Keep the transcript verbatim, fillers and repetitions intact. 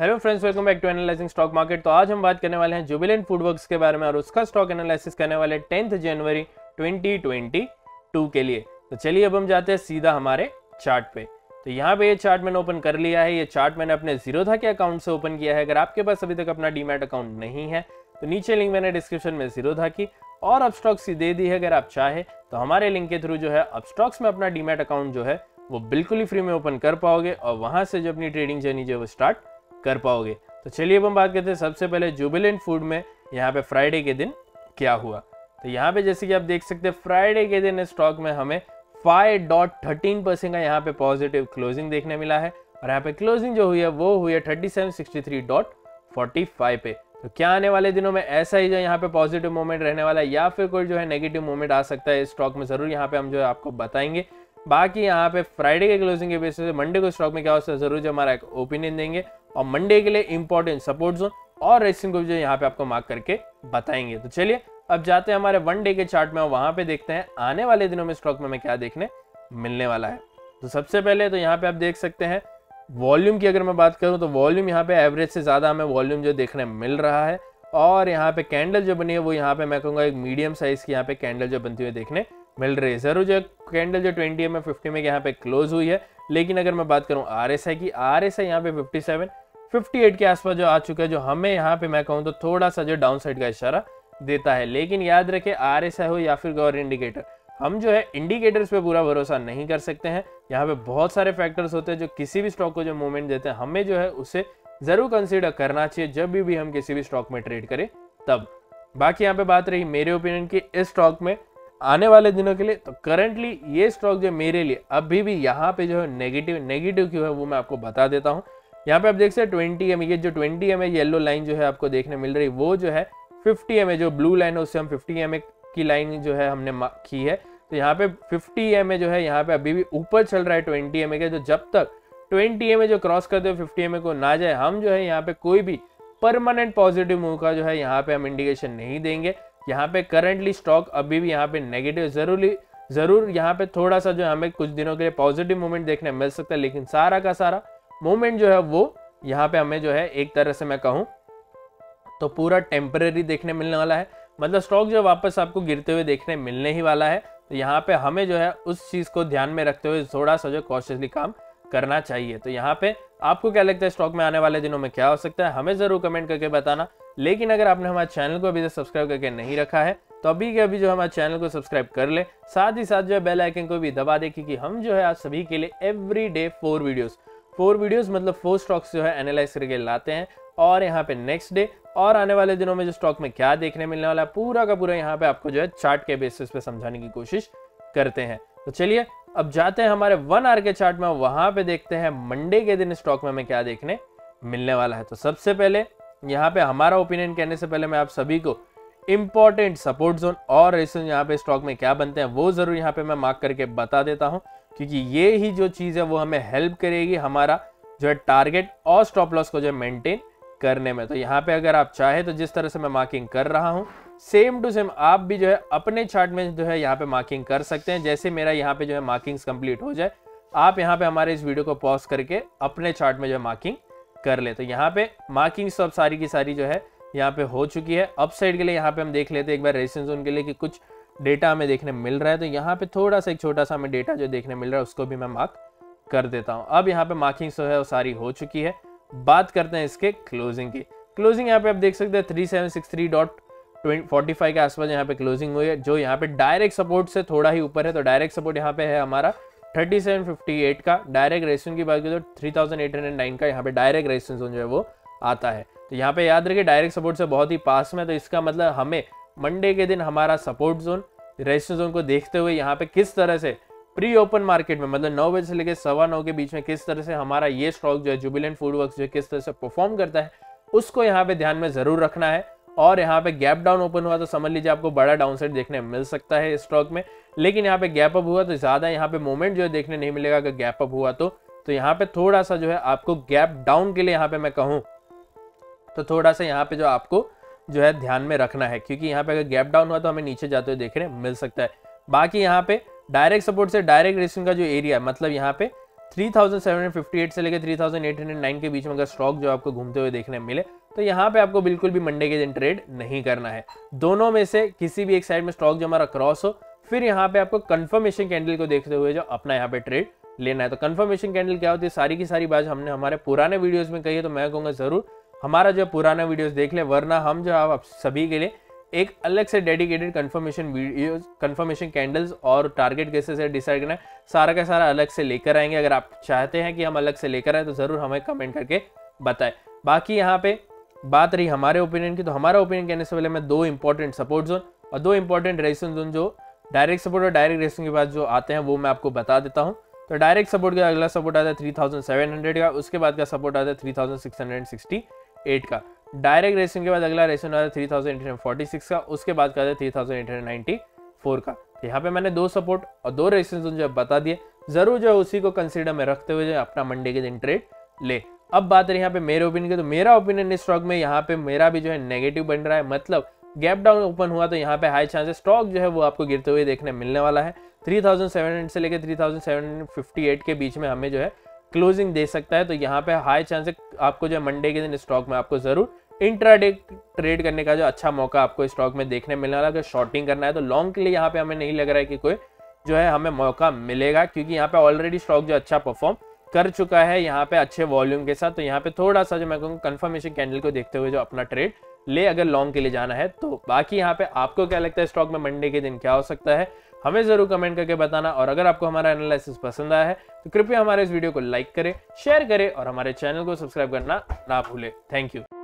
Hello friends, welcome back to analysing stock market. तो आज हम बात करने वाले हैं जुबिलेंट फूडवर्क्स के बारे में और उसका स्टॉक एनालिसिस करने वाले tenth January twenty twenty two के लिए। तो चलिए अब हम जाते हैं सीधा हमारे चार्ट पे। तो यहाँ पे ये चार्ट मैंने ओपन कर लिया है। ये चार्ट मैंने अपने जीरोधा के अकाउंट से ओपन किया है। अगर आपके पास अभी तक अपना डीमैट अकाउंट नहीं है तो नीचे लिंक मैंने डिस्क्रिप्शन में जीरोधा की और अप स्टॉक्स की दे दी है। अगर आप चाहे तो हमारे लिंक के थ्रू जो है अप स्टॉक्स में अपना डीमैट अकाउंट जो है वो बिल्कुल ही फ्री में ओपन कर पाओगे और वहाँ से जो अपनी ट्रेडिंग जर्नी जो है वो स्टार्ट कर पाओगे। तो चलिए अब हम बात करते हैं सबसे पहले जुबिलेंट फूड में यहाँ पे फ्राइडे के दिन क्या हुआ। तो यहाँ पे जैसे कि आप देख सकते हैं फ्राइडे के दिन स्टॉक में हमें पाँच पॉइंट एक तीन परसेंट का यहाँ पे पॉजिटिव क्लोजिंग देखने मिला है और यहाँ पे क्लोजिंग जो हुई है वो हुई है thirty seven sixty three point four five पे। तो क्या आने वाले दिनों में ऐसा ही जो यहाँ पे पॉजिटिव मूवमेंट रहने वाला है या फिर कोई जो है नेगेटिव मूवमेंट आ सकता है स्टॉक में, जरूर यहाँ पे हम जो है आपको बताएंगे। बाकी यहाँ पे फ्राइडे के क्लोजिंग के बेसिस पे मंडे को स्टॉक में क्या होता है जरूर जो हमारा एक ओपिनियन देंगे और मंडे के लिए इंपॉर्टेंट सपोर्ट जोन और रेसिंग को भी जो यहाँ पे आपको मार्क करके बताएंगे। तो चलिए अब जाते हैं हमारे वन डे के चार्ट में और वहाँ पे देखते हैं आने वाले दिनों में स्टॉक में हमें क्या देखने मिलने वाला है। तो सबसे पहले तो यहाँ पे आप देख सकते हैं वॉल्यूम की अगर मैं बात करूँ तो वॉल्यूम यहाँ पे एवरेज से ज़्यादा हमें वॉल्यूम जो देखने मिल रहा है और यहाँ पे कैंडल जो बनी है वो यहाँ पे मैं कहूँगा एक मीडियम साइज की यहाँ पे कैंडल जो बनती हुई देखने मिल रही है। जरूर जो कैंडल जो ट्वेंटी एम ए फिफ्टी में यहाँ पे क्लोज हुई है, लेकिन अगर मैं बात करूँ आर एस आई की, आर एस आई यहाँ पे फिफ्टी सेवन फिफ्टी एट के आसपास जो आ चुका है जो हमें यहाँ पे मैं कहूँ तो थोड़ा सा जो डाउन साइड का इशारा देता है। लेकिन याद रखें आर एस आई हो या फिर गौर इंडिकेटर, हम जो है इंडिकेटर्स पे पूरा भरोसा नहीं कर सकते हैं। यहाँ पे बहुत सारे फैक्टर्स होते हैं जो किसी भी स्टॉक को जो मूवमेंट देते हैं हमें जो है उसे ज़रूर कंसिडर करना चाहिए जब भी, भी हम किसी भी स्टॉक में ट्रेड करें तब। बाकी यहाँ पे बात रही मेरे ओपिनियन की इस स्टॉक में आने वाले दिनों के लिए, तो करंटली ये स्टॉक जो मेरे लिए अभी भी यहाँ पे जो है नेगेटिव नेगेटिव क्यों है वो मैं आपको बता देता हूँ। यहाँ पे आप देख सकते हैं ट्वेंटी एम ए ये जो twenty M A yellow line जो है आपको देखने मिल रही है वो जो है फिफ्टी एम ए जो ब्लू लाइन है उससे हम फिफ्टी एम ए की लाइन जो है हमने की है। तो यहाँ पे फिफ्टी एम ए जो है यहाँ पे अभी भी ऊपर चल रहा है ट्वेंटी एम ए के, तो जब तक ट्वेंटी एम ए जो क्रॉस करते हुए फिफ्टी एम ए को ना जाए हम जो है यहाँ पे कोई भी परमानेंट पॉजिटिव मूव का जो है यहाँ पे हम इंडिकेशन नहीं देंगे। यहाँ पे करंटली स्टॉक अभी भी यहाँ पे नेगेटिव जरूरी जरूर यहाँ पे थोड़ा सा जो हमें कुछ दिनों के लिए पॉजिटिव मूवमेंट देखने मिल सकता है, लेकिन सारा का सारा मूवमेंट जो है वो यहाँ पे हमें जो है एक तरह से मैं कहूँ तो पूरा टेम्परेरी देखने मिलने वाला है। मतलब स्टॉक जो वापस आपको गिरते हुए देखने मिलने ही वाला है। तो यहाँ पे हमें जो है उस चीज़ को ध्यान में रखते हुए थोड़ा सा जो कॉशियसली काम करना चाहिए। तो यहाँ पे आपको क्या लगता है स्टॉक में आने वाले दिनों में क्या हो सकता है हमें ज़रूर कमेंट करके बताना। लेकिन अगर आपने हमारे चैनल को अभी तक सब्सक्राइब करके नहीं रखा है तो अभी के अभी जो हमारे चैनल को सब्सक्राइब कर ले, साथ ही साथ जो है बेल आइकन को भी दबा दे, क्योंकि हम जो है आप सभी के लिए every day four videos four videos मतलब फोर स्टॉक्स जो है एनालाइज करके लाते हैं और यहाँ पे नेक्स्ट डे और आने वाले दिनों में जो स्टॉक में क्या देखने मिलने वाला है पूरा का पूरा यहाँ पे आपको जो है चार्ट के बेसिस पे समझाने की कोशिश करते हैं। तो चलिए अब जाते हैं हमारे वन आवर के चार्ट में, वहाँ पे देखते हैं मंडे के दिन स्टॉक में हमें क्या देखने मिलने वाला है। तो सबसे पहले यहाँ पे हमारा ओपिनियन कहने से पहले मैं आप सभी को इम्पॉर्टेंट सपोर्ट जोन और रेजिस्टेंस यहाँ पे स्टॉक में क्या बनते हैं वो जरूर यहाँ पे मैं मार्क करके बता देता हूँ, क्योंकि ये ही जो चीज़ है वो हमें हेल्प करेगी हमारा जो है टारगेट और स्टॉप लॉस को जो है मेंटेन करने में। तो यहाँ पे अगर आप चाहे तो जिस तरह से मैं मार्किंग कर रहा हूँ सेम टू सेम आप भी जो है अपने चार्ट में जो है यहाँ पे मार्किंग कर सकते हैं। जैसे मेरा यहाँ पे जो है मार्किंग्स कंप्लीट हो जाए आप यहाँ पे हमारे इस वीडियो को पॉज करके अपने चार्ट में जो है मार्किंग कर ले। तो यहाँ पे मार्किंग सब सारी की सारी जो है यहाँ पे हो चुकी है। अपसाइड के लिए यहाँ पे हम देख लेते हैं एक बार रेजिस्टेंस जोन के लिए कि कुछ डेटा हमें देखने मिल रहा है। तो यहाँ पे थोड़ा सा एक छोटा सा हमें डेटा जो देखने मिल रहा है उसको भी मैं मार्क कर देता हूँ। अब यहाँ पे मार्किंग जो है वो सारी हो चुकी है। बात करते हैं इसके क्लोजिंग की। क्लोजिंग यहाँ पे आप देख सकते हैं thirty seven sixty three point four five के आसपास यहाँ पे क्लोजिंग हुई है जो यहाँ पे डायरेक्ट सपोर्ट से थोड़ा ही ऊपर है। तो डायरेक्ट सपोर्ट यहाँ पे है हमारा थर्टी सेवन फिफ्टी एट का। डायरेक्ट रेजिस्टेंस की बात करें तो थर्टी एट ओ नाइन का यहाँ पे डायरेक्ट रेजिस्टेंस जो है वो आता है। तो यहाँ पे याद रखिए डायरेक्ट सपोर्ट से बहुत ही पास में, तो इसका मतलब हमें मंडे के दिन हमारा सपोर्ट जोन रेजिस्टेंस जोन को देखते हुए यहाँ पे किस तरह से प्री ओपन मार्केट में मतलब नौ बजे से लेकर सवा नौ के बीच में किस तरह से हमारा ये स्टॉक जो है जुबिलेंट फूडवर्क्स जो है किस तरह से परफॉर्म करता है उसको यहाँ पे ध्यान में जरूर रखना है। और यहाँ पे गैप डाउन ओपन हुआ तो समझ लीजिए आपको बड़ा डाउनसाइड देखने मिल सकता है इस स्टॉक में, लेकिन यहाँ पे गैप अप हुआ तो ज़्यादा यहाँ पे मोमेंट जो है देखने नहीं मिलेगा अगर गैप अप हुआ तो। तो यहाँ पे थोड़ा सा जो है आपको गैप डाउन के लिए यहाँ पे मैं कहूँ तो थोड़ा सा यहाँ पे जो आपको जो है ध्यान में रखना है, क्योंकि यहाँ पे अगर गैप डाउन हुआ तो हमें नीचे जाते हुए देखने मिल सकता है। बाकी यहाँ पे डायरेक्ट सपोर्ट से डायरेक्ट रेजिस्टेंस का जो एरिया मतलब यहाँ पे three thousand seven hundred fifty eight से लेकर three thousand eight hundred nine के बीच में अगर स्टॉक जो आपको घूमते हुए देखने में मिले तो यहाँ पे आपको बिल्कुल भी मंडे के दिन ट्रेड नहीं करना है। दोनों में से किसी भी एक साइड में स्टॉक जो हमारा क्रॉस हो फिर यहाँ पे आपको कंफर्मेशन कैंडल को देखते हुए जो अपना यहाँ पे ट्रेड लेना है। तो कंफर्मेशन कैंडल क्या होती है सारी की सारी बात हमने हमारे पुराने वीडियोस में कही है, तो मैं कहूँगा जरूर हमारा जो पुराना वीडियोस देख ले, वरना हम जो आप सभी के लिए एक अलग से dedicated confirmation videos, confirmation candles और टारगेट कैसे से डिसाइड करना है सारा का सारा अलग से लेकर आएंगे। अगर आप चाहते हैं कि हम अलग से लेकर आए तो ज़रूर हमें कमेंट करके बताएं। बाकी यहाँ पे बात रही हमारे ओपिनियन की, तो हमारा ओपिनियन कहने से पहले मैं दो इंपॉर्टेंट सपोर्ट जोन और दो इंपॉर्टेंट रेजिस्टेंस जोन जो डायरेक्ट सपोर्ट और डायरेक्ट रेजिस्टेंस के बाद जो आते हैं वो मैं आपको बता देता हूँ। तो डायरेक्ट सपोर्ट का अगला सपोर्ट आता है थ्री थाउजेंड सेवन हंड्रेड का, उसके बाद का सपोर्ट आता है three thousand six hundred sixty eight का। डायरेक्ट रेजिस्टेंस के बाद अगला रेजिस्टेंस आता है three thousand eight hundred forty six का, उसके बाद का आता है three thousand eight hundred ninety four का। यहाँ पे मैंने दो सपोर्ट और दो रेजिस्टेंस जोन जो बता दिए, जरूर जो उसी को कंसीडर में रखते हुए जो अपना मंडे के दिन ट्रेड ले। अब बात रही यहाँ पे मेरे ओपिनियन की, तो मेरा ओपिनियन इस स्टॉक में यहाँ पे मेरा भी जो है नेगेटिव बन रहा है, मतलब गैप डाउन ओपन हुआ तो यहाँ पे हाई चांसेस स्टॉक जो है वो आपको गिरते हुए देखने मिलने वाला है। थ्री थाउजेंड सेवन हंड्रेड से लेकर three thousand seven hundred fifty eight के बीच में हमें जो है क्लोजिंग दे सकता है। तो यहाँ पे हाई चांसेस आपको जो है मंडे के दिन स्टॉक में आपको जरूर इंट्राडे ट्रेड करने का जो अच्छा मौका आपको स्टॉक में देखने मिलने वाला है। अगर शॉर्टिंग करना है तो लॉन्ग के लिए यहाँ पे हमें नहीं लग रहा है कि कोई जो है हमें मौका मिलेगा, क्योंकि यहाँ पे ऑलरेडी स्टॉक जो अच्छा परफॉर्म कर चुका है यहाँ पे अच्छे वॉल्यूम के साथ। तो यहाँ पे थोड़ा सा जो मैं कहूँगा कंफर्मेशन कैंडल को देखते हुए जो अपना ट्रेड ले अगर लॉन्ग के लिए जाना है तो। बाकी यहाँ पे आपको क्या लगता है स्टॉक में मंडे के दिन क्या हो सकता है हमें जरूर कमेंट करके बताना। और अगर आपको हमारा एनालिसिस पसंद आया है तो कृपया हमारे इस वीडियो को लाइक करें, शेयर करें और हमारे चैनल को सब्सक्राइब करना ना भूलें। Thank you.